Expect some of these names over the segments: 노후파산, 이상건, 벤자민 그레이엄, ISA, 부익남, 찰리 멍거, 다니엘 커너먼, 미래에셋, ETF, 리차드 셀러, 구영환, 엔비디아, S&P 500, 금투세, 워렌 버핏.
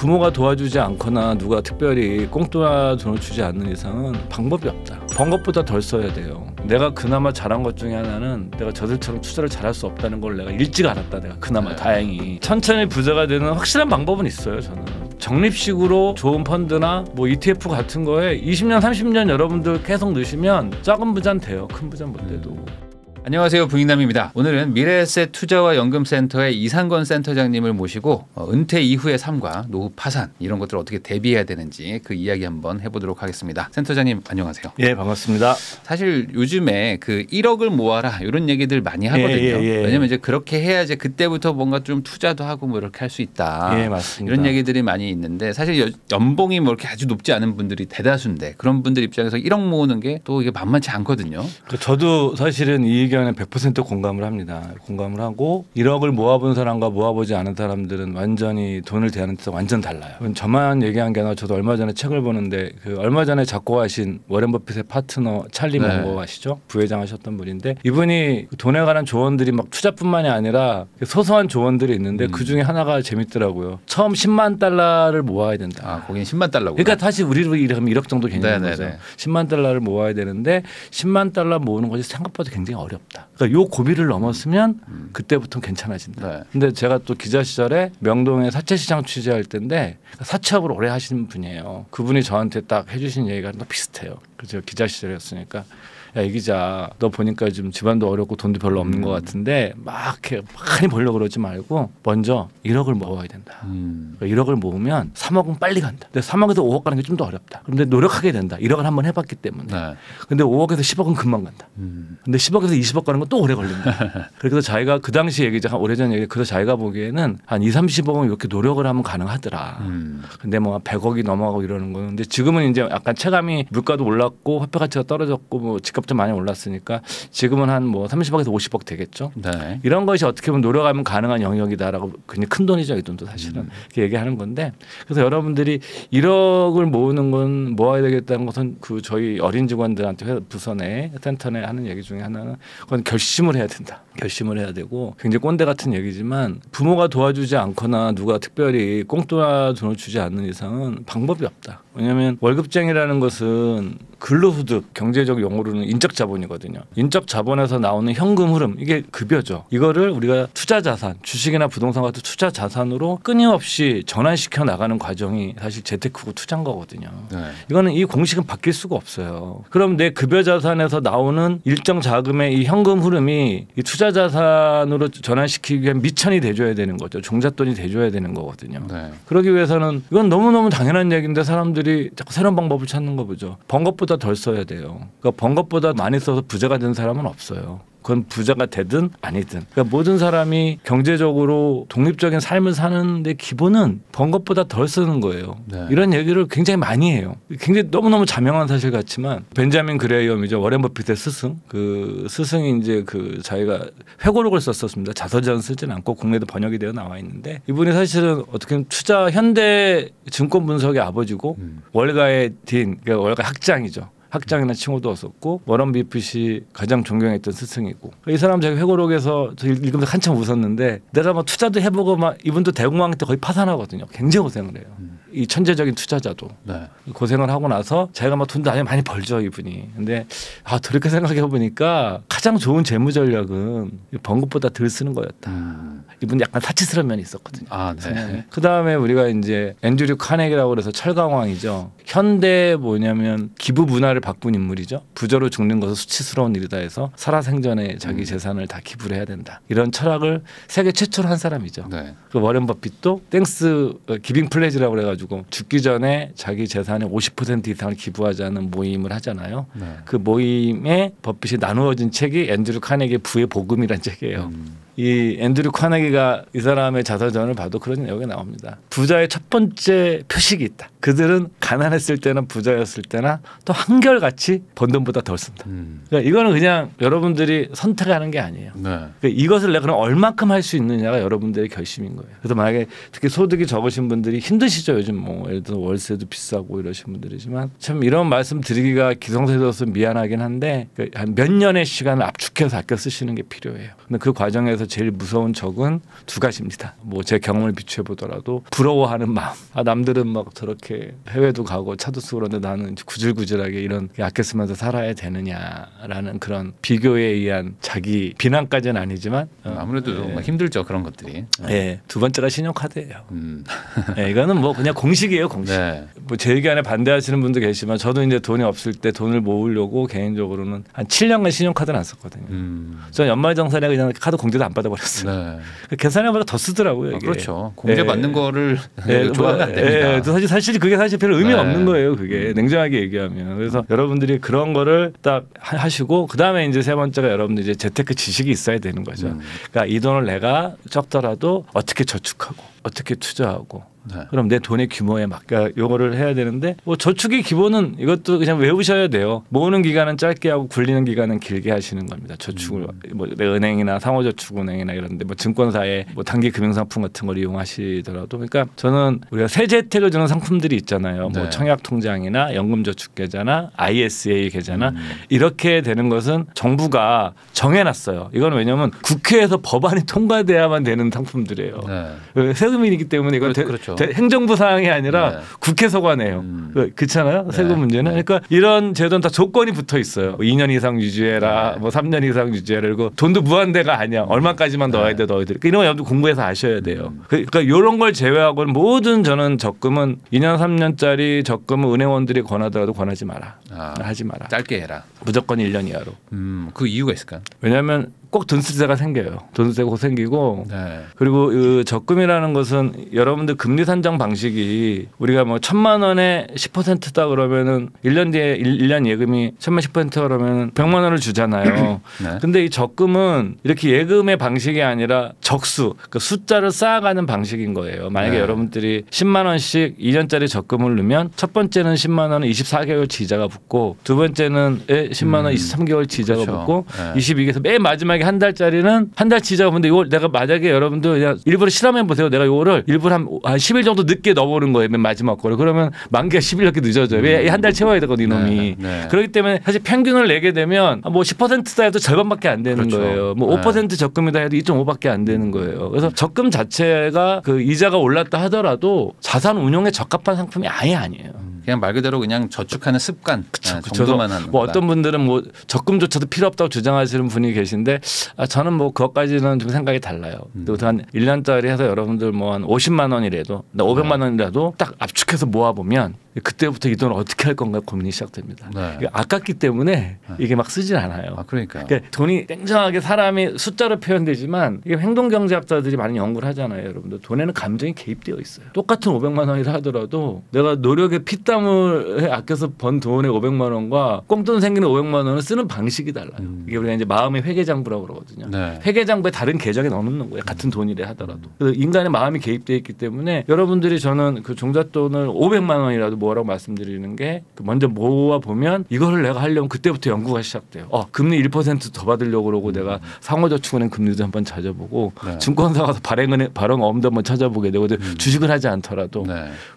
부모가 도와주지 않거나 누가 특별히 꽁돈 돈을 주지 않는 이상은 방법이 없다. 번 것보다 덜 써야 돼요. 내가 그나마 잘한 것 중에 하나는 내가 저들처럼 투자를 잘할 수 없다는 걸 내가 일찍 알았다. 내가 그나마 다행히. 천천히 부자가 되는 확실한 방법은 있어요. 저는 적립식으로 좋은 펀드나 뭐 ETF 같은 거에 20년 30년 여러분들 계속 넣으시면 작은 부자는 돼요. 큰 부자는 못 돼도. 안녕하세요, 부익남입니다. 오늘은 미래에셋 투자와 연금센터의 이상건 센터장님을 모시고 은퇴 이후의 삶과 노후 파산 이런 것들을 어떻게 대비해야 되는지 그 이야기 한번 해보도록 하겠습니다. 센터장님 안녕하세요. 예, 반갑습니다. 사실 요즘에 그 1억을 모아라 이런 얘기들 많이 하거든요. 왜냐면 이제 그렇게 해야지 그때부터 뭔가 좀 투자도 하고 뭐 이렇게 할 수 있다. 예, 맞습니다. 이런 얘기들이 많이 있는데 사실 연봉이 뭐 이렇게 아주 높지 않은 분들이 대다수인데 그런 분들 입장에서 1억 모으는 게 또 이게 만만치 않거든요. 저도 사실은 이 의견에 100% 공감을 합니다. 공감을 하고 1억을 모아본 사람과 모아보지 않은 사람들은 완전히 돈을 대하는 데서 완전 달라요. 저만 얘기한 게 아니라 저도 얼마 전에 책을 보는데 그 얼마 전에 작고하신 워렌 버핏의 파트너 찰리 멍거 아시죠? 부회장 하셨던 분인데 이분이 돈에 관한 조언들이 막 투자뿐만이 아니라 소소한 조언들이 있는데 그 중에 하나가 재밌더라고요. 처음 10만 달러를 모아야 된다. 아, 거긴 10만 달러고. 그러니까 다시 우리로 이러면 1억 정도 괜찮은 거죠. 10만 달러를 모아야 되는데 10만 달러 모으는 것이 생각보다 굉장히 어렵다. 그러니까 요 고비를 넘었으면 그때부터 괜찮아진다. 근데 제가 또 기자 시절에 명동의 사채시장 취재할 때인데 사채업을 오래 하시는 분이에요. 그분이 저한테 딱 해주신 얘기가 또 비슷해요. 그래서 제가 기자 시절이었으니까 야, 이 기자 너 보니까 지금 집안도 어렵고 돈도 별로 없는 것 같은데 막 이렇게 많이 벌려고 그러지 말고 먼저 1억을 모아야 된다. 그러니까 1억을 모으면 3억은 빨리 간다. 근데 3억에서 5억 가는 게 좀 더 어렵다. 근데 노력하게 된다. 1억을 한번 해봤기 때문에. 근데 5억에서 10억은 금방 간다. 근데 10억에서 20억 가는 건 또 오래 걸린다. 그래서 자기가 그 당시 얘기, 오래전 얘기, 그래서 자기가 보기에는 한 2, 30억은 이렇게 노력을 하면 가능하더라. 근데 뭐 100억이 넘어가고 이러는 거는 근데 지금은 이제 약간 체감이 물가도 올랐고 화폐 가치가 떨어졌고 뭐 집값도 많이 올랐으니까 지금은 한 뭐 30억에서 50억 되겠죠. 이런 것이 어떻게 보면 노력하면 가능한 영역이다라고 그냥 큰 돈이죠. 이 돈도 사실은 이렇게 얘기하는 건데 그래서 여러분들이 1억을 모으는 건 모아야 되겠다는 것은 그 저희 어린 직원들한테 부서 내 센터 내 하는 얘기 중에 하나는 그건 결심을 해야 된다. 결심을 해야 되고 굉장히 꼰대 같은 얘기지만 부모가 도와주지 않거나 누가 특별히 꽁돈 돈을 주지 않는 이상은 방법이 없다. 왜냐하면 월급쟁이라는 것은 근로소득 경제적 용어로는 인적자본이거든요. 인적자본에서 나오는 현금 흐름 이게 급여죠. 이거를 우리가 투자자산 주식이나 부동산 같은 투자자산으로 끊임없이 전환시켜 나가는 과정이 사실 재테크고 투자인 거거든요. 이거는 이 공식은 바뀔 수가 없어요. 그럼 내 급여자산에서 나오는 일정 자금의 이 현금 흐름이 이 투자자산으로 전환시키기 위한 미천이 돼줘야 되는 거죠. 종잣돈이 돼줘야 되는 거거든요. 그러기 위해서는 이건 너무너무 당연한 얘기인데 사람들이 자꾸 새로운 방법을 찾는 거 보죠. 번 것보다 덜 써야 돼요. 그러니까 번 것보다 많이 써서 부자가 된 사람은 없어요. 그건 부자가 되든 아니든. 그러니까 모든 사람이 경제적으로 독립적인 삶을 사는데 기본은 번 것보다 덜 쓰는 거예요. 이런 얘기를 굉장히 많이 해요. 굉장히 너무너무 자명한 사실 같지만 벤자민 그레이엄이죠. 워렌 버핏의 스승. 그 스승이 이제 그 자기가 회고록을 썼었습니다. 자서전 쓰진 않고 국내도 번역이 되어 나와 있는데 이분이 사실은 어떻게 보면 투자 현대 증권 분석의 아버지고 월가의 딘, 그러니까 월가 학장이죠. 학장이나 칭호도 얻었고 워런 버핏이 가장 존경했던 스승이고 이 사람 제가 회고록에서 저 읽으면서 한참 웃었는데 내가 막 투자도 해보고 막 이분도 대공황 때 거의 파산하거든요. 굉장히 고생을 해요. 이 천재적인 투자자도 고생을 하고 나서 자기가 막 돈도 아예 많이 벌죠 이분이. 근데 아 그렇게 생각해 보니까 가장 좋은 재무 전략은 번 것보다 덜 쓰는 거였다. 이분 약간 사치스러운 면이 있었거든요. 그 다음에 우리가 이제 앤드류 카네기라고 그래서 철강왕이죠. 현대 뭐냐면 기부 문화를 바꾼 인물이죠. 부자로 죽는 것은 수치스러운 일이다 해서 살아생전에 자기 재산을 다 기부를 해야 된다. 이런 철학을 세계 최초로 한 사람이죠. 그 워렌 버핏도 땡스 기빙 플레이즈라고 그래가지고 죽기 전에 자기 재산의 50% 이상을 기부하자는 모임을 하잖아요. 그 모임에 버핏이 나누어진 책이 앤드류 카네기의 부의 복음이라는 책이에요. 이 앤드류 카네기가 이 사람의 자서전을 봐도 그런 내용이 나옵니다. 부자의 첫 번째 표식이 있다. 그들은 가난했을 때나 부자였을 때나 또 한결같이 번 돈보다 덜 쓴다. 그러니까 이거는 그냥 여러분들이 선택하는 게 아니에요. 그러니까 이것을 내가 그럼 얼만큼 할 수 있느냐가 여러분들의 결심인 거예요. 그래서 만약에 특히 소득이 적으신 분들이 힘드시죠. 요즘 뭐 예를 들어 월세도 비싸고 이러신 분들이지만 참 이런 말씀 드리기가 기성세대로서 미안하긴 한데 한 몇 년의 시간을 압축해서 아껴 쓰시는 게 필요해요. 근데 그 과정에서 제일 무서운 적은 두 가지입니다. 뭐 제 경험을 비추해 보더라도 부러워하는 마음. 아, 남들은 막 저렇게 해외도 가고 차도 쓰고 그러는데 나는 구질구질하게 이런 아껴 쓰면서 살아야 되느냐라는 그런 비교에 의한 자기 비난까지는 아니지만 아무래도 예. 힘들죠, 그런 것들이. 예. 두 번째가 신용카드예요. 예, 이거는 뭐 그냥 공식이에요, 공식. 네. 뭐 제 의견에 반대하시는 분도 계시지만 저도 이제 돈이 없을 때 돈을 모으려고 개인적으로는 한 7년간 신용카드는 안 썼거든요. 저 연말정산에 그냥 카드 공제도 안 받아버렸어요. 네. 계산해보다 더 쓰더라고요. 이게. 아, 그렇죠. 공제 예. 받는 거를 예. 좋아하면 안 됩니다. 예. 사실 그게 사실 별로 의미 네. 없는 거예요. 그게 냉정하게 얘기하면. 그래서 여러분들이 그런 거를 딱 하시고 그 다음에 이제 세 번째가 여러분들 이제 재테크 지식이 있어야 되는 거죠. 그러니까 이 돈을 내가 적더라도 어떻게 저축하고 어떻게 투자하고. 네. 그럼 내 돈의 규모에 맞게 요거를 해야 되는데 뭐 저축의 기본은 이것도 그냥 외우셔야 돼요. 모으는 기간은 짧게 하고 굴리는 기간은 길게 하시는 겁니다. 저축을 뭐 은행이나 상호저축은행이나 이런데 뭐 증권사에 뭐 단기 금융상품 같은 걸 이용하시더라도 그러니까 저는 우리가 세제 혜택을 주는 상품들이 있잖아요. 네. 뭐 청약통장이나 연금저축계좌나 ISA 계좌나 이렇게 되는 것은 정부가 정해놨어요. 이건 왜냐하면 국회에서 법안이 통과돼야만 되는 상품들이에요. 네. 세금이기 때문에 이건 그렇죠. 행정부 사항이 아니라 네. 국회 소관이에요. 그렇잖아요. 네. 세금 문제는. 네. 그러니까 이런 제도는 다 조건이 붙어 있어요. 뭐 2년 이상 유지해라. 네. 뭐 3년 이상 유지해라. 그리고 돈도 무한대가 아니야. 얼마까지만 네. 넣어야 돼. 넣어야 돼. 그러니까 이런 거 여러분도 공부해서 아셔야 돼요. 그러니까 이런 걸 제외하고는 모든 저는 적금은 2년 3년짜리 적금은 은행원들이 권하더라도 권하지 마라. 아, 하지 마라. 짧게 해라. 무조건 1년 이하로. 그 이유가 있을까요? 왜냐하면 꼭 돈쓰세가 생겨요. 돈쓰세가 생기고 네. 그리고 그 적금이라는 것은 여러분들 금리 산정 방식이 우리가 뭐 1,000만 원에 10%다 그러면은 1년 뒤에 1년 예금이 1,000만 10% 그러면 100만 원을 주잖아요. 네. 근데 이 적금은 이렇게 예금의 방식이 아니라 적수, 그러니까 숫자를 쌓아가는 방식인 거예요. 만약에 네. 여러분들이 10만 원씩 2년짜리 적금을 넣으면 첫 번째는 10만 원은 24개월치 이자가 붙고 두 번째는 10만 원 23개월치 이자가 그렇죠. 붙고 네. 22에서 맨 마지막에 한 달짜리는 한 달치 이자가 붙는데 이걸 내가 만약에 여러분들 그냥 일부러 실험해 보세요. 내가 이거를 일부러 한 10일 정도 늦게 넣어보는 거예요. 맨 마지막 거를. 그러면 만기가 10일 이렇게 늦어져요. 왜 한 달 채워야 되거든요. 이놈이. 네, 네. 그렇기 때문에 사실 평균을 내게 되면 뭐 10%다 해도 절반밖에 안 되는 그렇죠. 거예요. 뭐 5% 네. 적금이다 해도 2.5밖에 안 되는 거예요. 그래서 적금 자체가 그 이자가 올랐다 하더라도 자산 운용에 적합한 상품이 아예 아니에요. 그냥 말 그대로 그냥 저축하는 습관 그쵸, 정도만 하는 뭐 어떤 분들은 뭐 적금조차도 필요 없다고 주장하시는 분이 계신데 아, 저는 뭐 그것까지는 좀 생각이 달라요. 한 1년짜리 해서 여러분들 뭐 한 50만 원이라도 500만 원이라도 딱 압축해서 모아보면 그때부터 이 돈을 어떻게 할 건가 고민이 시작됩니다. 네. 이게 아깝기 때문에 네. 이게 막 쓰진 않아요. 아, 그러니까 돈이 냉정하게 사람이 숫자로 표현되지만 이게 행동경제학자들이 많이 연구를 하잖아요. 여러분들 돈에는 감정이 개입되어 있어요. 똑같은 500만 원이라 하더라도 내가 노력에 피땀을 아껴서 번 돈의 500만 원과 꽁돈 생기는 500만 원을 쓰는 방식이 달라요. 이게 우리가 이제 마음의 회계장부라고 그러거든요. 네. 회계장부에 다른 계정에 넣어놓는 거예요. 같은 돈이라 하더라도. 그래서 인간의 마음이 개입되어 있기 때문에 여러분들이 저는 그 종잣돈을 500만 원이라도 뭐라고 말씀드리는 게 먼저 모아보면 이거를 내가 하려면 그때부터 연구가 시작돼요. 금리 1% 더 받으려고 그러고 내가 상호저축은행 금리도 한번 찾아보고 네. 증권사 가서 발행 어음도 한번 찾아보게 되고 주식을 하지 않더라도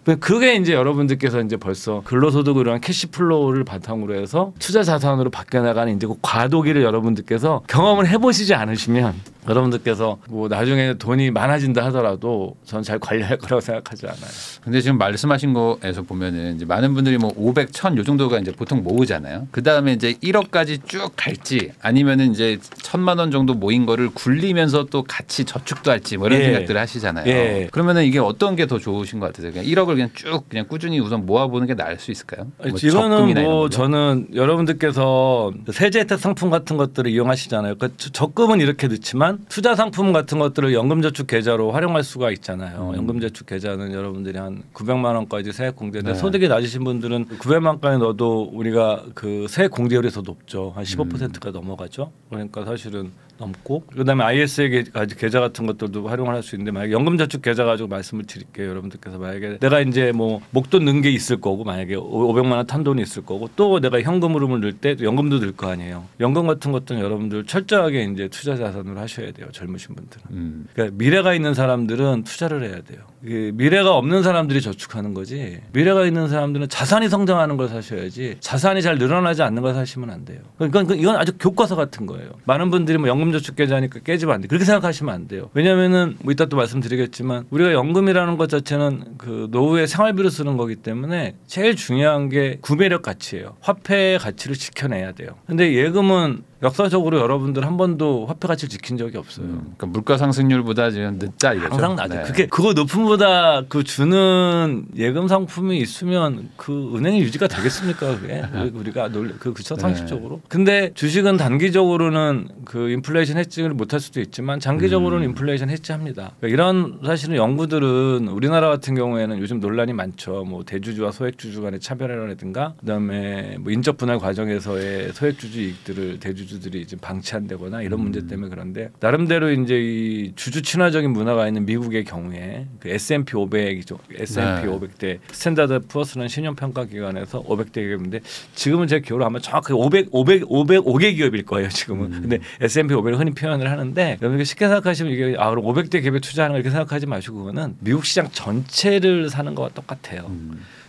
네. 그게 이제 여러분들께서 이제 벌써 근로소득으로 한 캐시플로우를 바탕으로 해서 투자 자산으로 바뀌어나가는 이제 그 과도기를 여러분들께서 경험을 해보시지 않으시면 여러분들께서 뭐 나중에 돈이 많아진다 하더라도 저는 잘 관리할 거라고 생각하지 않아요. 근데 지금 말씀하신 거에서 보면 이제 많은 분들이 뭐 500, 1000 요 정도가 이제 보통 모으잖아요. 그 다음에 이제 1억까지 쭉 갈지 아니면은 이제 1000만 원 정도 모인 거를 굴리면서 또 같이 저축도 할지 뭐 이런 예. 생각들을 하시잖아요. 예. 그러면은 이게 어떤 게 더 좋으신 것 같으세요? 그냥 1억을 그냥 쭉 그냥 꾸준히 우선 모아보는 게 나을 수 있을까요? 뭐 이거는 뭐 저는 여러분들께서 세제 혜택 상품 같은 것들을 이용하시잖아요. 그러니까 적금은 이렇게 넣지만 투자 상품 같은 것들을 연금저축 계좌로 활용할 수가 있잖아요. 연금저축 계좌는 여러분들이 한 900만 원까지 세액 공제돼. 네. 소득이 낮으신 분들은 900만 원까지 넣어도 우리가 그 세액 공제율이 더 높죠. 한 15%가 넘어가죠. 그러니까 사실은 넘고 그다음에 ISA 계좌 같은 것들도 활용을 할 수 있는데 만약에 연금저축 계좌 가지고 말씀을 드릴게요. 여러분들께서 만약에 내가 이제 뭐 목돈 넣은 게 있을 거고 만약에 500만 원 탄 돈이 있을 거고 또 내가 현금흐름을 넣을 때 연금도 넣을 거 아니에요. 연금 같은 것들은 여러분들 철저하게 이제 투자 자산으로 하셔야 돼요. 젊으신 분들은. 그러니까 미래가 있는 사람들은 투자를 해야 돼요. 미래가 없는 사람들이 저축하는 거지, 미래가 있는 사람들은 자산이 성장하는 걸 사셔야지 자산이 잘 늘어나지 않는 걸 사시면 안 돼요. 그러니까 이건 아주 교과서 같은 거예요. 많은 분들이 뭐 연금저축계좌니까 깨지면 안 돼, 그렇게 생각하시면 안 돼요. 왜냐면은 뭐 이따 또 말씀드리겠지만 우리가 연금이라는 것 자체는 그 노후의 생활비로 쓰는 거기 때문에 제일 중요한 게 구매력 가치예요. 화폐의 가치를 지켜내야 돼요. 근데 예금은 역사적으로 여러분들 한 번도 화폐 가치를 지킨 적이 없어요. 그러니까 물가 상승률보다 지금 늦자 이거죠. 항상 낮아. 네. 그게 그거 높음보다 그 주는 예금 상품이 있으면 그 은행이 유지가 되겠습니까? 그게 우리가 그쵸 상식적으로. 네. 근데 주식은 단기적으로는 그 인플레이션 해지를 못할 수도 있지만 장기적으로는 인플레이션 해지합니다. 그러니까 이런 사실은 연구들은 우리나라 같은 경우에는 요즘 논란이 많죠. 뭐 대주주와 소액주주 간의 차별화라든가 그다음에 뭐 인적 분할 과정에서의 소액주주 이익들을 대주주 들이 이제 방치한다거나 이런 문제 때문에. 그런데 나름대로 이제 이 주주 친화적인 문화가 있는 미국의 경우에 그 S&P 500이죠. S&P 500대 스탠다드 푸어스라는 신용평가 기관에서 500대 기업인데 지금은 제 기억으로 아마 정확하게 505개 기업일 거예요. 지금은. 근데 S&P 500을 흔히 표현을 하는데 여러분 쉽게 생각하시면 이게 아 그럼 500대 기업에 투자하는 거 이렇게 생각하지 마시고 그거는 미국 시장 전체를 사는 거와 똑같아요.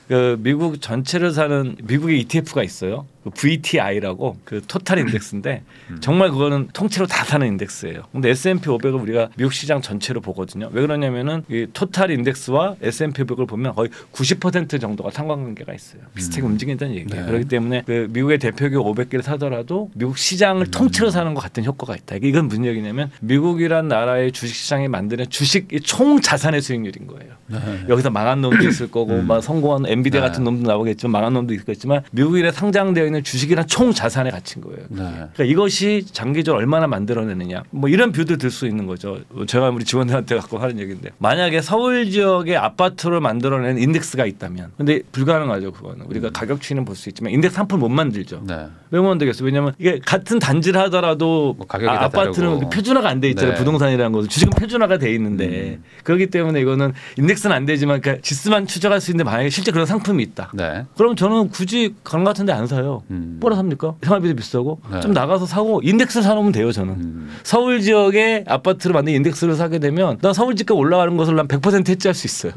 그 미국 전체를 사는 미국의 ETF가 있어요. 그 VTI라고 그 토탈 인덱스인데 정말 그거는 통째로 다 사는 인덱스예요. 근데 S&P 500을 우리가 미국 시장 전체로 보거든요. 왜 그러냐면은 이 토탈 인덱스와 S&P 500을 보면 거의 90% 정도가 상관관계가 있어요. 비슷하게 움직인다는 얘기예요. 네. 그렇기 때문에 그 미국의 대표기업 500개를 사더라도 미국 시장을 통째로 사는 것 같은 효과가 있다. 이건 무슨 얘기냐면 미국이란 나라의 주식 시장이 만드는 주식 총 자산의 수익률인 거예요. 네. 여기서 망한 놈도 있을 거고 막 성공한 엔비디아 같은 놈도 나오겠지만 망한 놈도 있겠지만 미국에 상장되어 있는 주식이란 총 자산에 갇힌 거예요. 그러니까 이것이 장기적으로 얼마나 만들어내느냐 뭐 이런 뷰도 들 수 있는 거죠. 제가 우리 직원들한테 갖고 하는 얘기인데 만약에 서울 지역의 아파트를 만들어낸 인덱스가 있다면 근데 불가능하죠. 그거는 우리가 가격 추이는 볼 수 있지만 인덱스 한 푼 못 만들죠. 왜 못 만들겠어요? 왜냐하면 이게 같은 단지를 하더라도 뭐 가격이 아파트는 다르고. 표준화가 안 돼 있잖아요. 부동산이라는 것은 주식은 표준화가 돼 있는데 그렇기 때문에 이거는 인덱스는 안 되지만 그러니까 지수만 추적할 수 있는데 만약에 실제 그런 상품이 있다. 그럼 저는 굳이 그런 것 같은데 안 사요. 뭐라 삽니까? 생활비도 비싸고 좀 나가서 사고 인덱스를 사놓으면 돼요. 저는 서울 지역의 아파트를 만든 인덱스를 사게 되면 난 서울 집값 올라가는 것을 난 100% 해지할 수 있어요.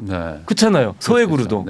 그렇잖아요. 소액으로도.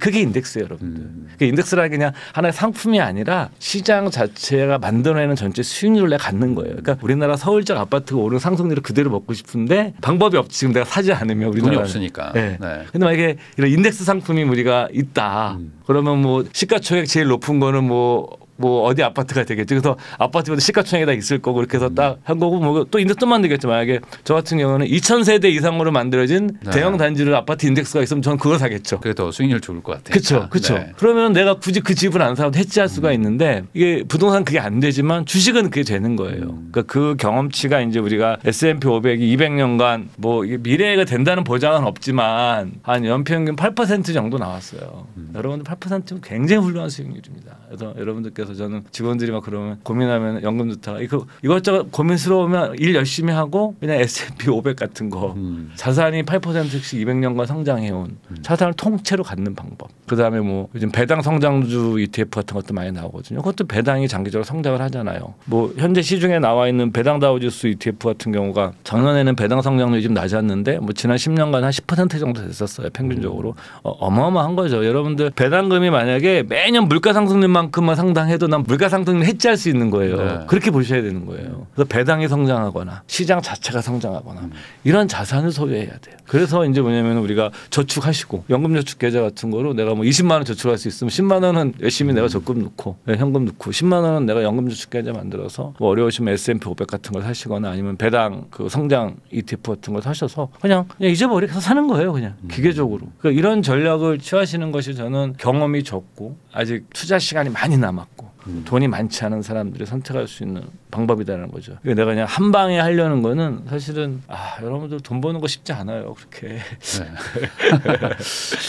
그게 인덱스예요, 여러분들. 그러니까 인덱스라는 게 그냥 하나의 상품이 아니라 시장 자체가 만들어내는 전체 수익률을 내가 갖는 거예요. 그러니까 우리나라 서울 지역 아파트가 오른 상승률을 그대로 먹고 싶은데 방법이 없지. 지금 내가 사지 않으면 우리나라 돈이 없으니까. 근데 만약에 이런 인덱스 상품이 우리가 있다. 그러면 뭐 시가총액 제일 높은 거는 뭐 어디 아파트가 되겠죠. 그래서 아파트보다 시가총액이 다 있을 거고 그렇게 해서 딱 한 거고 뭐 또 인덱스 또 만들겠죠. 만약에 저 같은 경우는 2000세대 이상으로 만들어진 대형 단지로 아파트 인덱스가 있으면 저는 그걸 사겠죠. 그게 더 수익률 좋을 것 같아요. 그렇죠. 그렇죠. 그러면 내가 굳이 그 집을 안 사도 해지할 수가 있는데 이게 부동산 그게 안 되지만 주식은 그게 되는 거예요. 그러니까 그 경험치가 이제 우리가 S&P 500이 200년간 뭐 이게 미래가 된다는 보장은 없지만 한 연평균 8% 정도 나왔어요. 여러분들 8%면 굉장히 훌륭한 수익률입니다. 그래서 여러분들께서 저는 직원들이 막 그러면 고민하면 연금 좋다 이것저것 고민스러우면 일 열심히 하고 그냥 S&P 500 같은 거 자산이 8%씩 200년간 성장해온 자산을 통째로 갖는 방법. 그다음에 뭐 요즘 배당 성장주 ETF 같은 것도 많이 나오거든요. 그것도 배당이 장기적으로 성장을 하잖아요. 뭐 현재 시중에 나와 있는 배당 다우지수 ETF 같은 경우가 작년에는 배당 성장률이 좀 낮았는데 뭐 지난 10년간 한 10% 정도 됐었어요. 평균적으로 어마어마한 거죠. 여러분들 배당금이 만약에 매년 물가 상승률만큼만 상당해 도 난 물가 상승률을 해지할 수 있는 거예요. 그렇게 보셔야 되는 거예요. 그래서 배당이 성장하거나 시장 자체가 성장하거나 이런 자산을 소유해야 돼요. 그래서 이제 뭐냐면 우리가 저축하시고 연금저축계좌 같은 거로 내가 뭐 20만 원 저축할 수 있으면 10만 원은 열심히 내가 적금 넣고 현금 넣고 10만 원은 내가 연금저축계좌 만들어서 뭐 어려우시면 S&P 500 같은 걸 사시거나 아니면 배당 그 성장 ETF 같은 걸 사셔서 그냥 잊어버리고 사는 거예요. 그냥 기계적으로. 그러니까 이런 전략을 취하시는 것이 저는 경험이 적고 아직 투자 시간이 많이 남았고 돈이 많지 않은 사람들이 선택할 수 있는 방법이라는 거죠. 내가 그냥 한 방에 하려는 거는 사실은 여러분들 돈 버는 거 쉽지 않아요. 그렇게.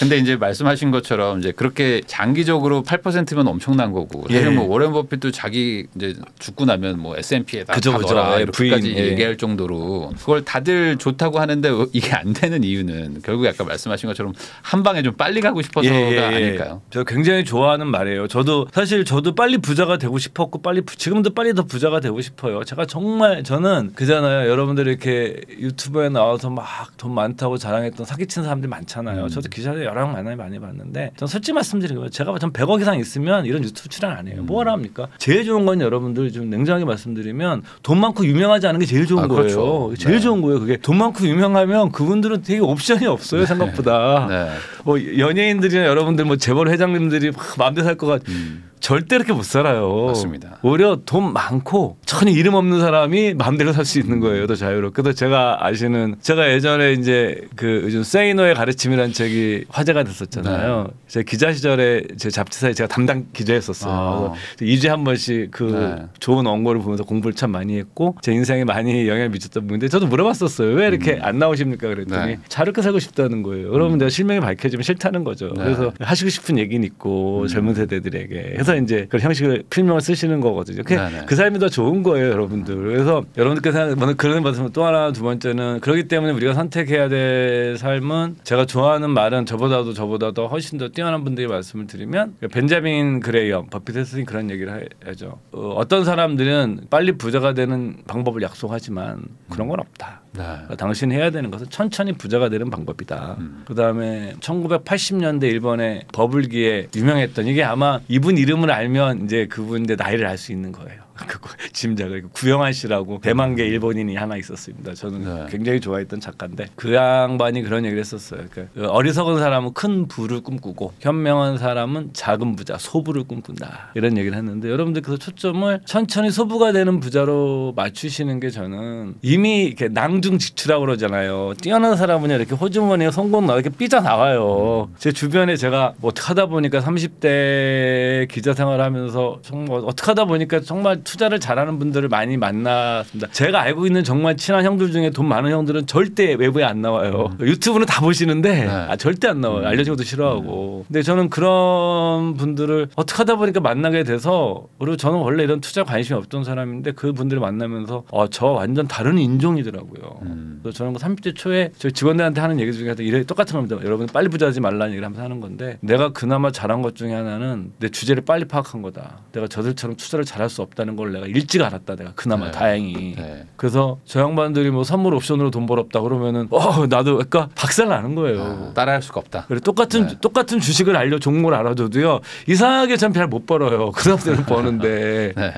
근데 이제 말씀하신 것처럼 이제 그렇게 장기적으로 8%면 엄청난 거고. 사실 뭐 워렌 버핏도 자기 이제 죽고 나면 뭐 S&P에다 가거라 이렇게까지 얘기할 정도로 그걸 다들 좋다고 하는데 이게 안 되는 이유는 결국 아까 말씀하신 것처럼 한 방에 좀 빨리 가고 싶어서가 아닐까요? 제가 굉장히 좋아하는 말이에요. 저도 사실 빨리 부자가 되고 싶었고 지금도 빨리 더 부자가 되고 되고 싶어요. 제가 정말 저는 그잖아요. 여러분들이 이렇게 유튜브에 나와서 막 돈 많다고 자랑했던 사기친 사람들이 많잖아요. 저도 기자들 여러 만남이 많이 봤는데 전 솔직히 말씀드리면 제가 전 100억 이상 있으면 이런 유튜브 출연 안 해요. 뭐하러 합니까? 제일 좋은 건 여러분들 좀 냉정하게 말씀드리면 돈 많고 유명하지 않은 게 제일 좋은 거예요. 그렇죠. 제일 좋은 거예요. 그게 돈 많고 유명하면 그분들은 되게 옵션이 없어요. 생각보다. 뭐 연예인들이나 여러분들 뭐 재벌 회장님들이 막 마음대로 살 것 같아요. 절대 이렇게 못 살아요. 맞습니다. 오히려 돈 많고 전혀 이름 없는 사람이 마음대로 살 수 있는 거예요. 더 자유롭게. 그래서 제가 아시는 제가 예전에 이제 그 요즘 세이노의 가르침이라는 책이 화제가 됐었잖아요. 네. 제가 기자 시절에 제 잡지사에 제가 담당 기자였었어요. 아. 2주에 한 번씩 그 네. 좋은 원고를 보면서 공부를 참 많이 했고 제 인생에 많이 영향을 미쳤던 분인데 저도 물어봤었어요. 왜 이렇게 안 나오십니까? 그랬더니 네. 자유롭게 살고 싶다는 거예요. 그러면 내가 실명이 밝혀지면 싫다는 거죠. 네. 그래서 하시고 싶은 얘기는 있고 젊은 세대들에게 해서 이제 그 형식을 필명을 쓰시는 거거든요. 그 삶이 더 좋은 거예요, 여러분들. 그래서 여러분들께서 그런 말씀 또 하나 두 번째는 그렇기 때문에 우리가 선택해야 될 삶은 제가 좋아하는 말은 저보다도 훨씬 더 뛰어난 분들이 말씀을 드리면 벤자민 그레이엄, 버핏 스님 그런 얘기를 하죠. 어떤 사람들은 빨리 부자가 되는 방법을 약속하지만 그런 건 없다. 네. 그러니까 당신이 해야 되는 것은 천천히 부자가 되는 방법이다. 그다음에 1980년대 일본의 버블기에 유명했던 이게 아마 이분 이름을 알면 이제 그분의 나이를 알 수 있는 거예요. 그 짐작을 구영환 씨라고 대만계 일본인이 하나 있었습니다. 저는 네. 굉장히 좋아했던 작가인데 그 양반이 그런 얘기를 했었어요. 그러니까 어리석은 사람은 큰 부를 꿈꾸고 현명한 사람은 작은 부자 소부를 꿈꾼다 이런 얘기를 했는데 여러분들께서 초점을 천천히 소부가 되는 부자로 맞추시는 게 저는 이미 이렇게 낭중지추라고 그러잖아요. 뛰어난 사람은 이렇게 호주머니에 성공 나와 이렇게 삐져나와요. 제 주변에 제가 뭐 어떻게 하다 보니까 30대 기자 생활하면서 정말 어떻게 하다 보니까 정말 투자를 잘하는 분들을 많이 만났습니다. 제가 알고 있는 정말 친한 형들 중에 돈 많은 형들은 절대 외부에 안 나와요. 유튜브는 다 보시는데 네. 절대 안 나와요. 알려진 것도 싫어하고. 근데 저는 그런 분들을 어떻게 하다 보니까 만나게 돼서 그리고 저는 원래 이런 투자 관심이 없던 사람인데 그분들을 만나면서 저 완전 다른 인종이더라고요. 그래서 저는 30대 초에 저희 직원들한테 하는 얘기 중에 이래 똑같은 겁니다. 여러분 빨리 부자하지 말라는 얘기를 하면서 하는 건데 내가 그나마 잘한 것 중에 하나는 내 주제를 빨리 파악한 거다. 내가 저들처럼 투자를 잘할 수 없다는 걸 내가 일찍 알았다. 내가 그나마 네. 다행히. 네. 그래서 저 양반들이 뭐 선물 옵션으로 돈 벌었다 그러면은 나도 그러니까 박살 나는 거예요. 따라할 수가 없다. 그래 똑같은 주식을 종목을 알아줘도요 이상하게 전 잘 못 벌어요. 그 사람들은 버는데. 네.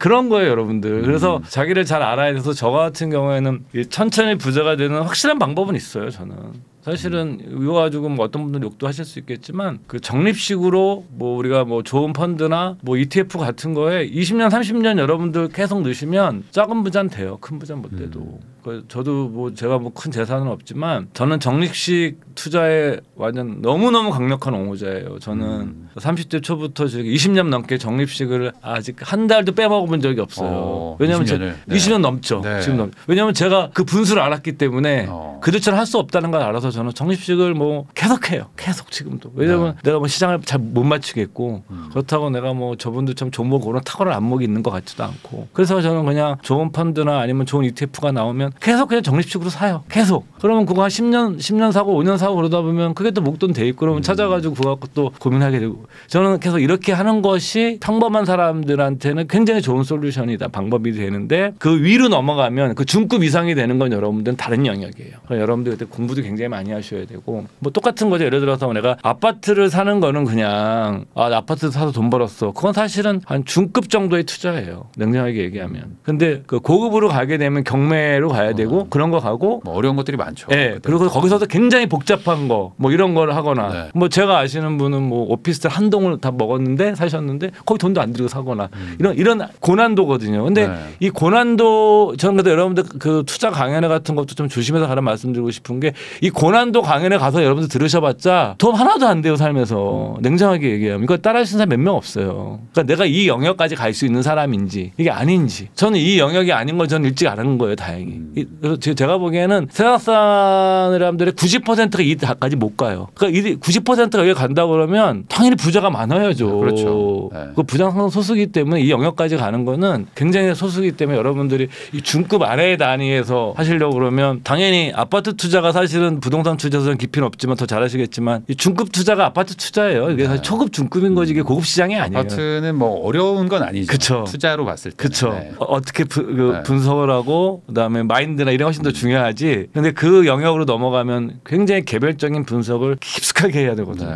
그런 거예요, 여러분들. 그래서 자기를 잘 알아야 돼서 저 같은 경우에는 천천히 부자가 되는 확실한 방법은 있어요, 저는. 사실은 이거 가지고 뭐 어떤 분들 욕도 하실 수 있겠지만 그 적립식으로 뭐 우리가 뭐 좋은 펀드나 뭐 ETF 같은 거에 20년, 30년 여러분들 계속 넣으시면 작은 부자는 돼요. 큰 부자는 못 돼도. 저도 뭐 제가 뭐 큰 재산은 없지만 저는 적립식 투자에 완전 너무너무 강력한 옹호자예요. 저는 30대 초부터 지금 20년 넘게 적립식을 아직 한 달도 빼먹어본 적이 없어요. 왜냐하면 20년 넘죠. 네. 지금 왜냐하면 제가 그 분수를 알았기 때문에 그들처럼 할 수 없다는 걸 알아서 저는 적립식을 뭐 계속해요. 계속 지금도. 왜냐하면 내가 뭐 시장을 잘 못 맞추겠고 그렇다고 내가 뭐 저분들처럼 종목 고르는 탁월한 안목이 있는 것 같지도 않고 그래서 저는 그냥 좋은 펀드나 아니면 좋은 ETF가 나오면 계속 그냥 적립식으로 사요. 계속. 그러면 그거 한 10년 사고 5년 사고 그러다 보면 그게 또 목돈 돼 있고 그러면 찾아가지고 그거 갖고 또 고민하게 되고 저는 계속 이렇게 하는 것이 평범한 사람들한테는 굉장히 좋은 솔루션이다. 방법이 되는데 그 위로 넘어가면 그 중급 이상이 되는 건 여러분들은 다른 영역이에요. 여러분들 그때 공부도 굉장히 많이 하셔야 되고 뭐 똑같은 거죠. 예를 들어서 내가 아파트를 사는 거는 그냥 나 아파트 사서 돈 벌었어. 그건 사실은 한 중급 정도의 투자예요. 냉정하게 얘기하면. 근데 그 고급으로 가게 되면 경매로 가야 되고 그런 거 가고 뭐 어려운 것들이 많죠. 네. 그리고 거기서도 굉장히 복잡한 거 뭐 이런 걸 하거나 네. 뭐 제가 아시는 분은 뭐 오피스텔 한 동을 다 사셨는데 거기 돈도 안 들이고 사거나 이런 고난도거든요. 근데 이 고난도 저는 그래도 여러분들 그 투자 강연회 같은 것도 좀 조심해서 가라 말씀드리고 싶은 게 이 고난도 강연회 가서 여러분들 들으셔봤자 돈 하나도 안 돼요 살면서 냉정하게 얘기하면 이거 따라하시는 사람 몇 명 없어요. 그러니까 내가 이 영역까지 갈 수 있는 사람인지 이게 아닌지 저는 이 영역이 아닌 걸 저는 일찍 알았는 거예요 다행히. 제가 보기에는 세상 사람들의 90%가 이 다까지 못 가요. 그러니까 이 90%가 여기 간다 그러면 당연히 부자가 많아야죠. 그렇죠. 네. 그 부자 항상 소수기 때문에 이 영역까지 가는 거는 굉장히 소수기 때문에 여러분들이 이 중급 아래의 단위에서 하시려고 그러면 당연히 아파트 투자가 사실은 부동산 투자에서는 깊이는 없지만 더 잘하시겠지만 이 중급 투자가 아파트 투자예요. 이게 사실 초급 중급인 거지 이게 고급 시장이 아니에요. 아파트는 뭐 어려운 건 아니죠. 그쵸. 투자로 봤을 때. 그렇죠. 네. 어떻게 분석을 하고 그다음에 마인드나 이런 게 훨씬 더 중요하지. 근데 그 영역으로 넘어가면 굉장히 개별적인 분석을 깊숙하게 해야 되거든요.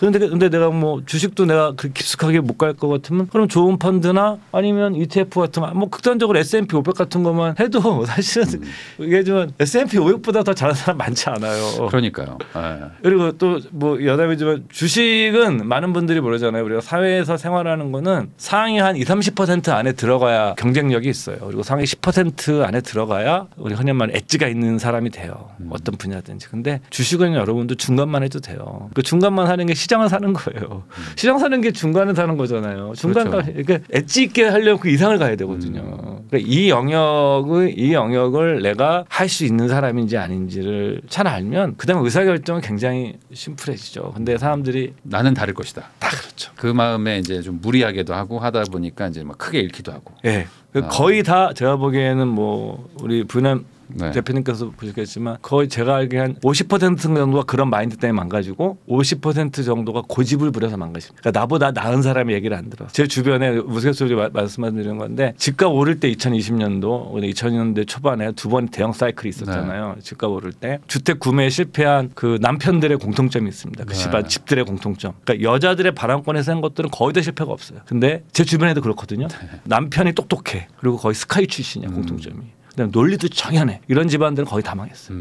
네. 근데 내가 뭐 주식도 내가 그 깊숙하게 못 갈 것 같으면 그럼 좋은 펀드나 아니면 ETF 같은 뭐 극단적으로 S&P 500 같은 것만 해도 사실은 이게 좀 S&P 500보다 더 잘하는 사람 많지 않아요. 그러니까요. 네. 그리고 또 뭐 여담이지만 주식은 많은 분들이 모르잖아요. 우리가 사회에서 생활하는 거는 상위 한 20~30% 안에 들어가야 경쟁력이 있어요. 그리고 상위 10% 안에 들어가야 우리 흔히 말하는 엣지가 있는 사람이 돼요. 어떤 분야든지. 근데 주식은 여러분도 중간만 해도 돼요. 그 중간만 하는 게 시장을 사는 거예요. 시장 사는 게 중간을 사는 거잖아요. 중간 그렇죠. 그러니까 엣지 있게 하려면 그 이상을 가야 되거든요. 그러니까 이 영역을 내가 할 수 있는 사람인지 아닌지를 잘 알면 그다음 의사결정은 굉장히 심플해지죠. 근데 사람들이 나는 다를 것이다. 다 그렇죠. 그 마음에 이제 좀 무리하게도 하고 하다 보니까 이제 막 크게 잃기도 하고. 예. 네. 거의 다 제가 보기에는 뭐 우리 부남 네. 대표님께서 보셨겠지만 거의 제가 알기에 한 50% 정도가 그런 마인드 때문에 망가지고 50% 정도가 고집을 부려서 망가집니다. 그러니까 나보다 나은 사람이 얘기를 안 들어. 제 주변에 우스갯소리 말씀드리는 건데 집값 오를 때 2020년도 2000년대 초반에 두 번 대형 사이클이 있었잖아요. 네. 집값 오를 때 주택 구매에 실패한 그 남편들의 공통점이 있습니다. 그 집안 네. 집들의 공통점. 그러니까 여자들의 바람권에서 한 것들은 거의 다 실패가 없어요. 근데 제 주변에도 그렇거든요. 네. 남편이 똑똑해. 그리고 거의 스카이 출신이야 공통점이. 그다음 논리도 정연해. 이런 집안들은 거의 다 망했어요.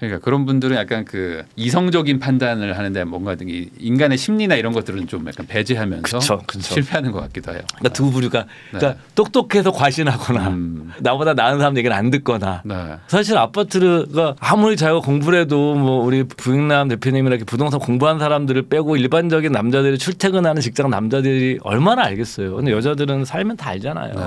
그러니까 그런 분들은 약간 그 이성적인 판단을 하는데 뭔가 인간의 심리나 이런 것들은 좀 약간 배제하면서 그쵸, 그쵸. 실패하는 것 같기도 해요. 그러니까 두 부류가 그러니까 네. 똑똑해서 과신하거나 나보다 나은 사람 얘기를 안 듣거나 네. 사실 아파트가 아무리 자기가 공부를 해도 뭐 우리 부익남 대표님이나 부동산 공부한 사람들을 빼고 일반적인 남자들이 출퇴근하는 직장 남자들이 얼마나 알겠어요. 근데 여자들은 살면 다 알잖아요. 네.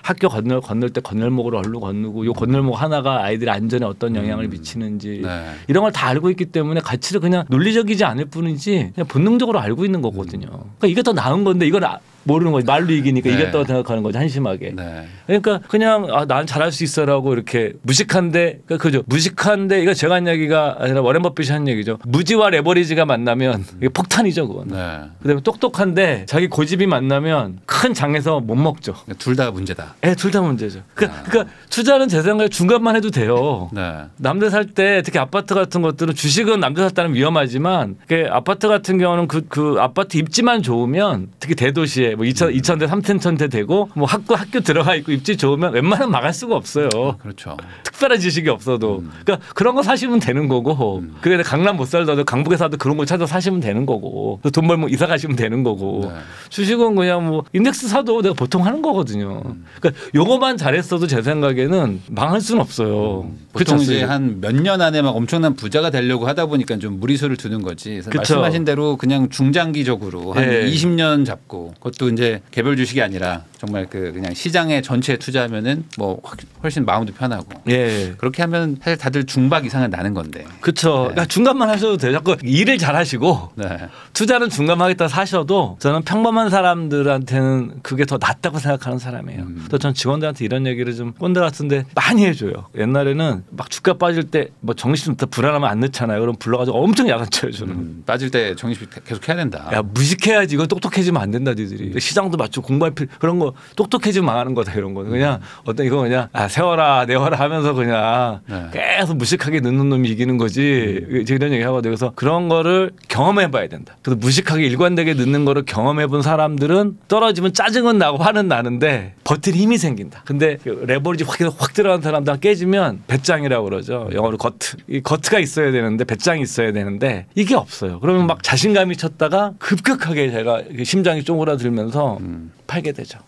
학교 건널 때 건널목으로 얼른 건너고 요 건널목 하나가 아이들의 안전에 어떤 영향을 미치는지 네. 이런 걸 다 알고 있기 때문에 가치를 그냥 논리적이지 않을 뿐이지 그냥 본능적으로 알고 있는 거거든요. 그러니까 이게 더 나은 건데 이걸 모르는 거지. 말로 이기니까 네. 이겼다고 생각하는 거지 한심하게. 네. 그러니까 그냥 아, 난 잘할 수 있어라고 이렇게 무식한데 그러니까 그죠. 무식한데 이거 제가 한 얘기가 아니라 워렌 버핏이 한 얘기죠. 무지와 레버리지가 만나면 이게 폭탄이죠 그건. 네. 그다음에 똑똑한데 자기 고집이 만나면 큰 장에서 못 먹죠. 그러니까 둘 다 문제다. 네, 둘 다 문제죠. 그러니까 투자는 제 생각에 중간만 해도 돼요. 네. 남들 살 때 특히 아파트 같은 것들은 주식은 남들 살 때는 위험하지만 아파트 같은 경우는 그 아파트 입지만 좋으면 특히 대도시에 뭐 2000대 3000대 되고 뭐 학교 들어가 있고 입지 좋으면 웬만하면 막을 수가 없어요. 그렇죠. 특별한 지식이 없어도 그러니까 그런 거 사시면 되는 거고 그게 강남 못 살더라도 강북에 사도 그런 걸 찾아 사시면 되는 거고 돈 벌면 이사 가시면 되는 거고 네. 주식은 그냥 뭐 인덱스 사도 내가 보통 하는 거거든요. 그러니까 요거만 잘했어도 제 생각에는 망할 수는 없어요. 보통 이제 한 몇 년 안에 막 엄청난 부자가 되려고 하다 보니까 좀 무리수를 두는 거지. 그쵸. 말씀하신 대로 그냥 중장기적으로 한 네. 20년 잡고 그것도 이제 개별 주식이 아니라 정말 그냥 시장의 전체에 투자하면은 뭐 훨씬 마음도 편하고 예. 그렇게 하면 사실 다들 중박 이상은 나는 건데. 그렇죠. 네. 그러니까 중간만 하셔도 돼요. 자꾸 일을 잘하시고 네. 투자는 중간만 하겠다 사셔도 저는 평범한 사람들한테는 그게 더 낫다고 생각하는 사람이에요. 또 전 직원들한테 이런 얘기를 좀 꼰대 같은데 많이 해줘요. 옛날에는 막 주가 빠질 때 뭐 정신이 다 불안하면 안 넣잖아요. 그럼 불러가지고 엄청 야단쳐요 저는. 빠질 때 정신 계속 해야 된다. 야 무식해야지. 이거 똑똑해지면 안 된다 니들이. 시장도 맞추고 공부할 필요 그런 거 똑똑해지면 망하는 거다 이런 거는 그냥 어떤 이거 그냥 아, 세워라 내워라 하면서 그냥 네. 계속 무식하게 넣는 놈이 이기는 거지 이런 얘기 하거든요. 그래서 그런 거를 경험해봐야 된다. 그래서 무식하게 일관되게 넣는 거를 경험해본 사람들은 떨어지면 짜증은 나고 화는 나는데 버틸 힘이 생긴다. 근데 레버리지 확 들어간 사람들 깨지면 배짱이라고 그러죠. 영어로 거트. 이 거트가 있어야 되는데 배짱이 있어야 되는데 이게 없어요. 그러면 막 자신감이 쳤다가 급격하게 제가 심장이 쪼그라들면서 팔게 되죠.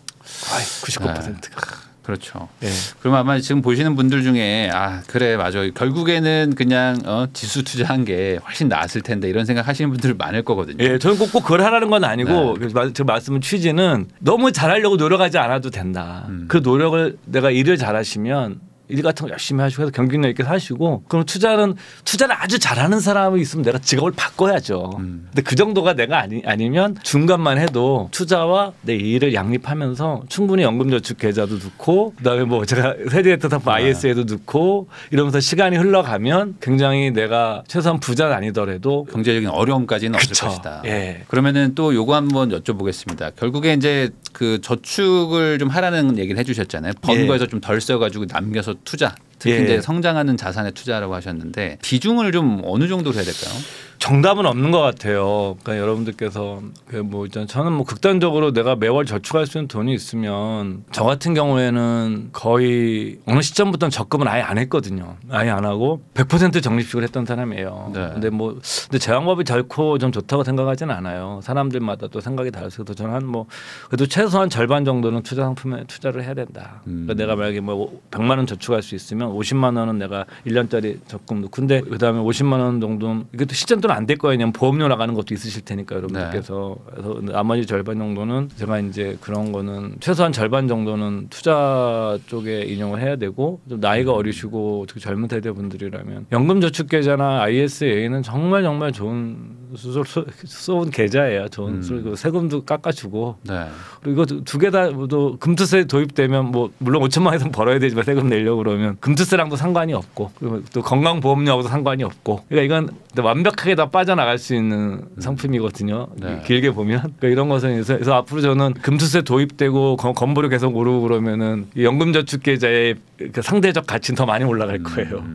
99%가. 그렇죠. 네. 그럼 아마 지금 보시는 분들 중에 아 그래 맞아 결국에는 그냥 지수 투자한 게 훨씬 나았을 텐데 이런 생각 하시는 분들 많을 거거든요. 예, 저는 꼭 그걸 하라는 건 아니고 네. 제 말씀은 취지는 너무 잘하려고 노력하지 않아도 된다. 그 노력을 내가 일을 잘하시면 일 같은 거 열심히 하시고 해서 경쟁력 있게 사시고, 그럼 투자를 아주 잘하는 사람이 있으면 내가 직업을 바꿔야죠. 근데 그 정도가 내가 아니면 중간만 해도 투자와 내 일을 양립하면서 충분히 연금저축 계좌도 넣고, 그다음에 뭐 제가 세제에도 넣고 ISA도 넣고 이러면서 시간이 흘러가면 굉장히 내가 최소한 부자는 아니더라도 경제적인 어려움까지는 없을 것이다. 예. 그러면은 또 요거 한번 여쭤보겠습니다. 결국에 이제 그 저축을 좀 하라는 얘기를 해주셨잖아요. 번거에서 좀 덜 써가지고 남겨서 투자, 특히 이제 성장하는 자산에 투자라고 하셨는데 비중을 좀 어느 정도로 해야 될까요? 정답은 없는 것 같아요. 그러니까 여러분들께서 뭐 저는 뭐 극단적으로 내가 매월 저축할 수 있는 돈이 있으면, 저 같은 경우에는 거의 어느 시점부터는 적금은 아예 안 했거든요. 아예 안 하고 100% 적립식으로 했던 사람이에요. 네. 근데 제왕법이 결코 좀 좋다고 생각하진 않아요. 사람들마다 또 생각이 다르서 저는 뭐 그래도 최소한 절반 정도는 투자 상품에 투자를 해야 된다. 그러니까 내가 만약에 뭐 100만 원 저축할 수 있으면 50만 원은 내가 1년짜리 적금 넣고, 근데 그다음에 50만 원 정도는 이게 또 시점 또 안 될 거예요. 보험료 나가는 것도 있으실 테니까 여러분들께서. 그래서 나머지 절반 정도는 제가 이제 그런 거는 최소한 절반 정도는 투자 쪽에 인용을 해야 되고, 좀 나이가 어리시고 젊은 세대분들이라면 연금저축계좌나 ISA는 정말 좋은 쏘은 계좌예요. 좋은 세금도 깎아주고. 그리고 이거 두 개 다 금투세 도입되면 뭐 물론 5천만 이상 벌어야 되지만 세금 내려고 그러면 금투세랑도 상관이 없고, 그리고 또 건강보험료하고도 상관이 없고, 그러니까 이건 완벽하게 다 빠져나갈 수 있는 상품이거든요. 길게 보면. 그러니까 이런 것은 그래서 앞으로 저는 금투세 도입되고 건보료 계속 오르고 그러면은 연금저축계좌의 그 상대적 가치는 더 많이 올라갈 거예요.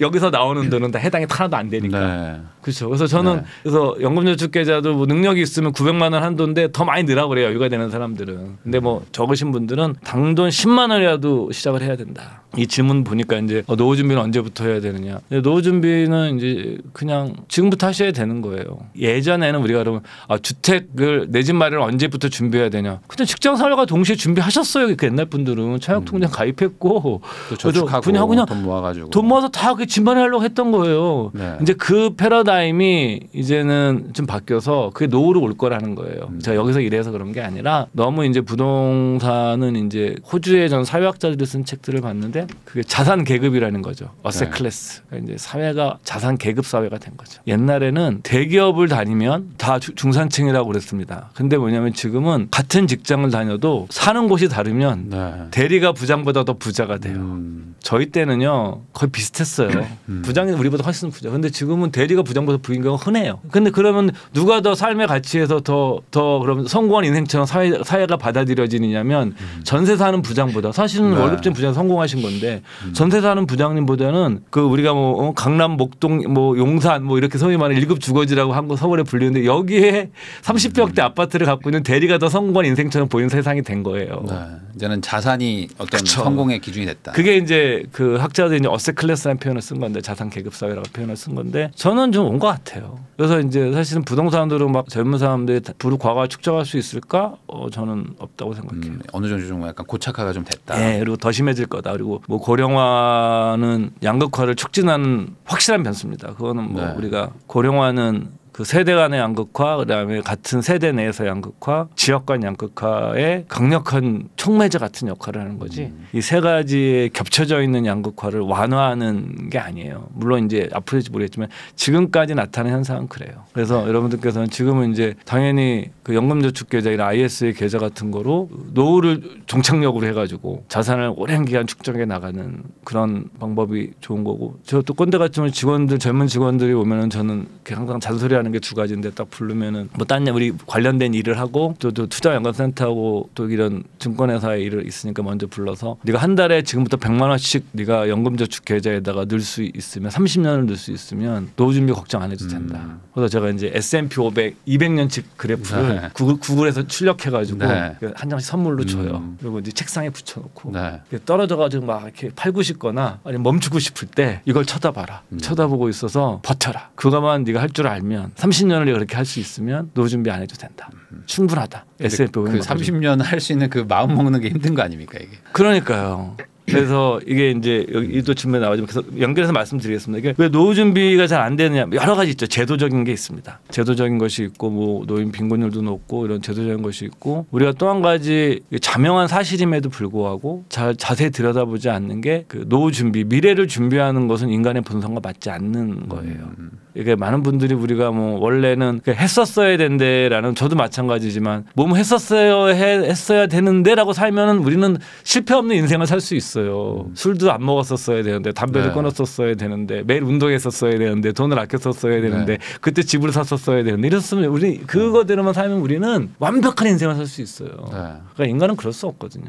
여기서 나오는 돈은 다 해당이 하나도 안 되니까. 그렇죠. 그래서 저는 그래서 연금저축계좌도 뭐 능력이 있으면 900만 원 한도인데 더 많이 넣으라고 그래요. 유가되는 사람들은. 근데 뭐 적으신 분들은 당돈 10만 원이라도 시작을 해야 된다. 이 질문 보니까 이제 노후 준비는 언제부터 해야 되느냐. 노후 준비는 이제 그냥 지금부터 하셔야 되는 거예요. 예전에는 우리가 그러면 주택을 내 집 마련을 언제부터 준비해야 되냐. 근데 직장 생활과 동시에 준비하셨어요. 그 옛날 분들은 차용통장 가입했고 저축하고 그냥 돈 모아가지고 돈 모아서 다 그 집 마련하려고 했던 거예요. 이제 그 패러다임이 이제는 좀 바뀌어서 그게 노후로 올 거라는 거예요. 제가 여기서 이래서 그런 게 아니라 너무 이제 부동산은 이제 호주의 전 사회학자들이 쓴 책들을 봤는데 그게 자산 계급이라는 거죠. 어셋 클래스. 그러니까 이제 사회가 자산 계급 사회가 된 거죠. 옛날에는 대기업을 다니면 다 중산층이라고 그랬습니다. 근데 뭐냐면 지금은 같은 직장을 다녀도 사는 곳이 다르면 대리가 부장보다 더 부자가 돼요. 저희 때는요 거의 비슷했어요. 부장이 우리보다 훨씬 부자. 근데 지금은 대리가 부장보다 부인 경우가 흔해요. 근데 그러면 누가 더 삶의 가치에서 더 그럼 성공한 인생처럼 사회가 받아들여지느냐면 전세 사는 부장보다 사실은 월급쟁이 부장 성공하신 건데 전세 사는 부장님보다는 그 우리가 뭐 강남 목동 뭐 용산 뭐 이렇게 소위 말하는 1급 주거지라고 한국 서울에 불리는데 여기에 30평대 아파트를 갖고 있는 대리가 더 성공한 인생처럼 보이는 세상이 된 거예요. 이제는 자산이 어떤 성공의 기준이 됐다. 그게 이제 그 학자들이 이제 어셋 클래스라는 표현을 쓴 건데 자산 계급 사회라고 표현을 쓴 건데 저는 좀 온 것 같아요. 그래서 이제 사실은 부동산으로 막 젊은 사람들이 부르 과가 축적할 수 있을까? 저는 없다고 생각해요. 어느 정도 좀 약간 고착화가 좀 됐다. 네, 그리고 더 심해질 거다. 그리고 뭐 고령화는 양극화를 촉진하는 확실한 변수입니다. 그거는 뭐 우리가 고령화는 그 세대 간의 양극화, 그다음에 같은 세대 내에서 양극화, 지역 간 양극화의 강력한 촉매제 같은 역할을 하는 거지. 이 세 가지에 겹쳐져 있는 양극화를 완화하는 게 아니에요. 물론 이제 앞으로일지 모르겠지만 지금까지 나타난 현상은 그래요. 그래서 여러분들께서는 지금은 이제 당연히 그 연금저축계좌이나 ISA 계좌 같은 거로 노후를 종착역으로 해가지고 자산을 오랜 기간 축적해 나가는 그런 방법이 좋은 거고, 저 또 꼰대 같은 직원들, 젊은 직원들이 오면은 저는 항상 잔소리 하는 게 두 가지인데 딱 부르면은 뭐 딴 우리 관련된 일을 하고 또 투자 연금센터하고 또 이런 증권회사의 일을 있으니까 먼저 불러서 네가 한 달에 지금부터 100만 원씩 네가 연금저축 계좌에다가 넣을 수 있으면 30년을 넣을 수 있으면 노후 준비 걱정 안 해도 된다. 그래서 제가 이제 S&P 500 200년치 그래프를 구글에서 출력해가지고 한 장씩 선물로 줘요. 그리고 이제 책상에 붙여놓고 떨어져가지고 막 이렇게 팔고 싶거나 아니면 멈추고 싶을 때 이걸 쳐다봐라. 쳐다보고 있어서 버텨라. 그거만 네가 할 줄 알면 30년을 그렇게 할 수 있으면 노후 준비 안 해도 된다. 충분하다. S&P 500 그 30년 할 수 있는 그 마음 먹는 게 힘든 거 아닙니까 이게. 그러니까요. 그래서 이게 이제 여기 또 질문이 나오지만 계속 연결해서 말씀드리겠습니다. 이게 왜 노후 준비가 잘 안 되느냐, 여러 가지 있죠. 제도적인 게 있습니다. 제도적인 것이 있고 뭐 노인 빈곤율도 높고 이런 제도적인 것이 있고, 우리가 또 한 가지 자명한 사실임에도 불구하고 잘 자세히 들여다보지 않는 게 그 노후 준비, 미래를 준비하는 것은 인간의 본성과 맞지 않는 거예요. 이게 많은 분들이 우리가 뭐 원래는 했었어야 된대라는, 저도 마찬가지지만 몸 했어야 되는데라고 살면은 우리는 실패 없는 인생을 살 수 있어요. 술도 안 먹었었어야 되는데, 담배도 네. 끊었었어야 되는데, 매일 운동했었어야 되는데, 돈을 아꼈었어야 되는데, 네. 그때 집을 샀었어야 되는데, 이랬으면 우리 그거대로만 살면 우리는 완벽한 인생을 살 수 있어요. 네. 그러니까 인간은 그럴 수 없거든요.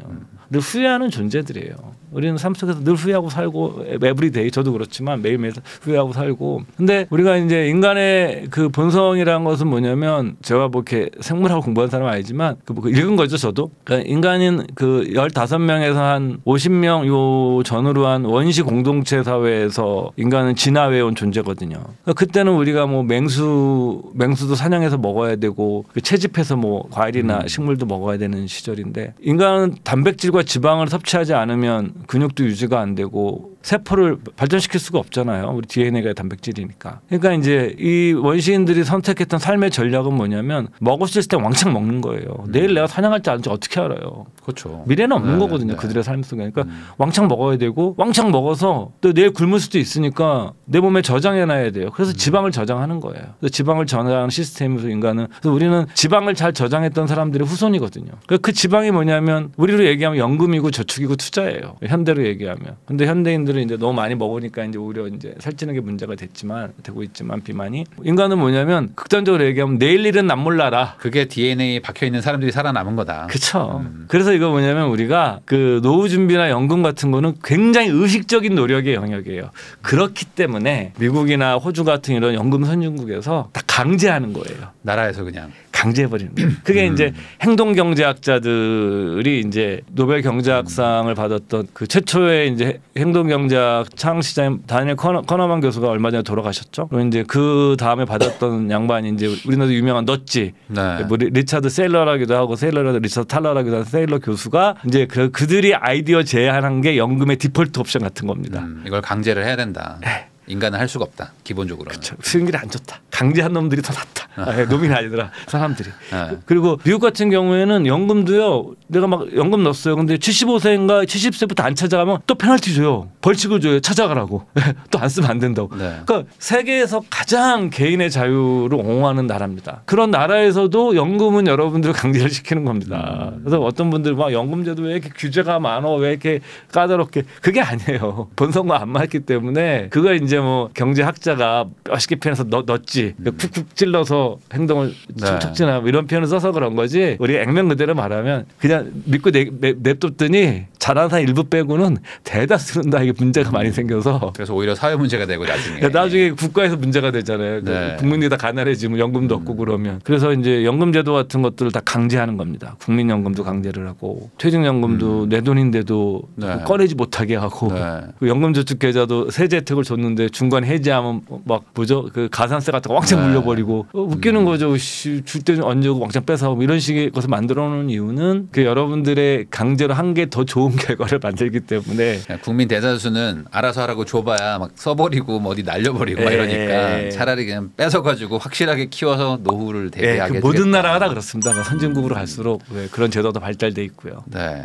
늘 후회하는 존재들이에요. 우리는 삶 속에서 늘 후회하고 살고, 에브리데이 저도 그렇지만 매일매일 후회하고 살고. 근데 우리가 이제 인간의 그 본성이라는 것은 뭐냐면, 제가 뭐 이렇게 생물하고 공부한 사람은 아니지만 그 읽은 거죠 저도. 그러니까 인간인 그 15명에서 한 50명 요 전후로 한 원시 공동체 사회에서 인간은 진화해온 존재거든요. 그러니까 그때는 우리가 뭐 맹수도 사냥해서 먹어야 되고, 그 채집해서 뭐 과일이나 식물도 먹어야 되는 시절인데, 인간은 단백질과 지방을 섭취하지 않으면 근육도 유지가 안 되고 세포를 발전시킬 수가 없잖아요. 우리 DNA가 단백질이니까. 그러니까 이제 이 원시인들이 선택했던 삶의 전략은 뭐냐면, 먹을 수 있을 때 왕창 먹는 거예요. 내일 내가 사냥할지 않을지 어떻게 알아요. 그렇죠. 미래는 없는 거거든요. 그들의 삶 속에. 그러니까 왕창 먹어야 되고, 왕창 먹어서 또 내일 굶을 수도 있으니까 내 몸에 저장해놔야 돼요. 그래서 지방을 저장하는 거예요. 그래서 지방을 저장하는 시스템에서 인간은, 그래서 우리는 지방을 잘 저장했던 사람들의 후손이거든요. 그 지방이 뭐냐면, 우리로 얘기하면 연금이고 저축이고 투자예요. 현대로 얘기하면. 근데 현대인들 이제 너무 많이 먹으니까 이제 오히려 이제 살찌는 게 문제가 되고 있지만 비만이. 인간은 뭐냐면 극단적으로 얘기하면 내일 일은 남 몰라라. 그게 DNA에 박혀 있는 사람들이 살아남은 거다. 그렇죠. 그래서 이거 뭐냐면 우리가 그 노후 준비나 연금 같은 거는 굉장히 의식적인 노력의 영역이에요. 그렇기 때문에 미국이나 호주 같은 이런 연금 선진국에서 다 강제하는 거예요. 나라에서 그냥. 강제해버리는 거예요. 그게 이제 행동경제학자들이 이제 노벨 경제학상을 받았던 그 최초의 이제 행동경제학 창시자인 다니엘 커너먼 교수가 얼마 전에 돌아가셨죠. 그리고 이제 그 다음에 받았던 양반이 이제 우리나라도 유명한 넛지, 네. 뭐 리차드 셀러라기도 하고 리차드 탈러라기도 하는 셀러 교수가 이제 그들이 아이디어 제안한 게 연금의 디폴트 옵션 같은 겁니다. 이걸 강제를 해야 된다. 네. 인간은 할 수가 없다. 기본적으로. 그렇죠. 수익률이 안 좋다. 강제한 놈들이 더 낫다. 아, 놈이 아니더라. 사람들이. 아. 그리고 미국 같은 경우에는 연금도요. 내가 막 연금 넣었어요. 근데 75세인가 70세부터 안 찾아가면 또 페널티 줘요. 벌칙을 줘요. 찾아가라고. 또 안 쓰면 안 된다고. 네. 그러니까 세계에서 가장 개인의 자유를 옹호하는 나라입니다. 그런 나라에서도 연금은 여러분들을 강제를 시키는 겁니다. 그래서 어떤 분들 막 연금제도 왜 이렇게 규제가 많어? 왜 이렇게 까다롭게? 그게 아니에요. 본성과 안 맞기 때문에 그걸 이제 뭐 경제학자가 뼈쉽게 표현해서 넣었지, 쿡쿡 찔러서 행동을 촉진하고, 네. 이런 표현을 써서 그런 거지, 우리 액면 그대로 말하면 그냥 믿고 냅뒀더니 잘하는 사람 일부 빼고는 대다수는 다 이게 문제가 많이 생겨서, 그래서 오히려 사회 문제가 되고 나중에 국가에서 문제가 되잖아요. 네. 국민이 다 가난해지면 연금도 없고 그러면. 그래서 이제 연금제도 같은 것들을 다 강제하는 겁니다. 국민연금도 강제를 하고, 퇴직연금도 내 돈인데도, 네. 꺼내지 못하게 하고, 네. 연금저축계좌도 세제 혜택을 줬는데 중간 해지하면 막 뭐죠, 그 가산세 같은 거 왕창 물려버리고, 웃기는 거죠. 줄 때 얹고 왕창 뺏어오고, 이런 식의 것을 만들어 놓은 이유는 그 여러분들의 강제로 한 게 더 좋은 결과를 만들기 때문에, 국민 대다수는 알아서 하라고 줘봐야 막 써버리고 뭐 어디 날려버리고 막 이러니까, 차라리 그냥 뺏어가지고 확실하게 키워서 노후를 대비하게. 그 모든 나라가 다 그렇습니다. 선진국으로 갈수록 그런 제도도 발달돼 있고요. 네.